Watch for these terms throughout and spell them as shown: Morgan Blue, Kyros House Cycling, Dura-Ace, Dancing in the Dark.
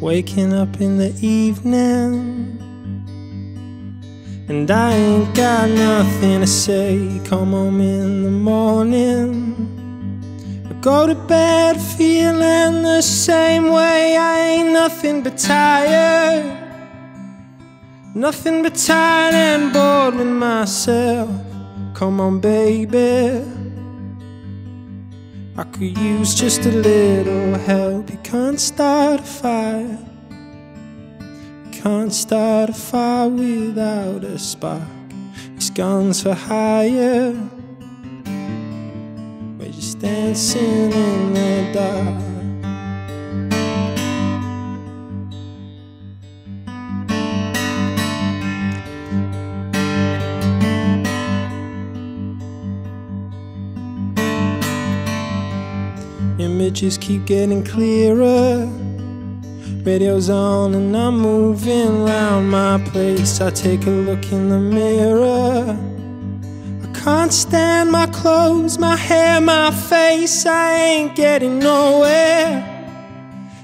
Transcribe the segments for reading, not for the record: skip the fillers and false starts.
waking up in the evening. And I ain't got nothing to say, come home in the morning. I go to bed feeling the same way, I ain't nothing but tired. Nothing but tired and bored with myself. Come on, baby, I could use just a little help. You can't start a fire, you can't start a fire without a spark. These guns for hire, we're just dancing in the dark. Images keep getting clearer, radio's on and I'm moving round my place. I take a look in the mirror, I can't stand my clothes, my hair, my face. I ain't getting nowhere,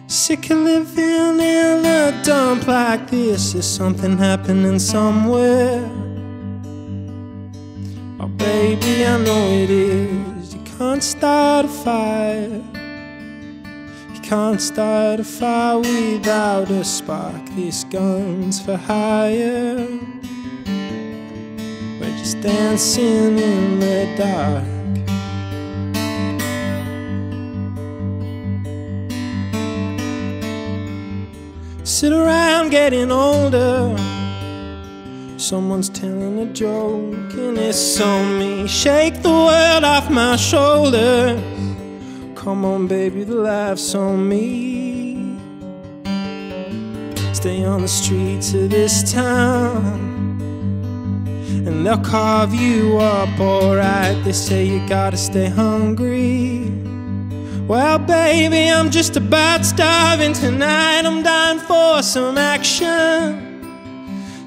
sick of living in a dump like this. There's something happening somewhere. Oh baby, I know it is. You can't start a fire, you can't start a fire without a spark. These guns for hire, we're just dancing in the dark. Sit around getting older, someone's telling a joke and it's on me. Shake the world off my shoulders, come on baby, the laugh's on me. Stay on the streets of this town and they'll carve you up, alright. They say you gotta stay hungry. Well baby, I'm just about starving tonight. I'm dying for some action,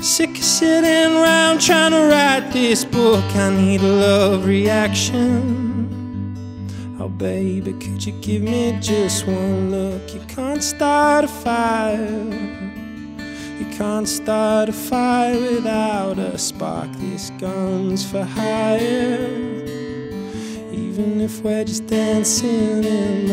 sick of sitting around trying to write this book. I need a love reaction. Oh baby, could you give me just one look? You can't start a fire, you can't start a fire without a spark. This gun's for hire, even if we're just dancing in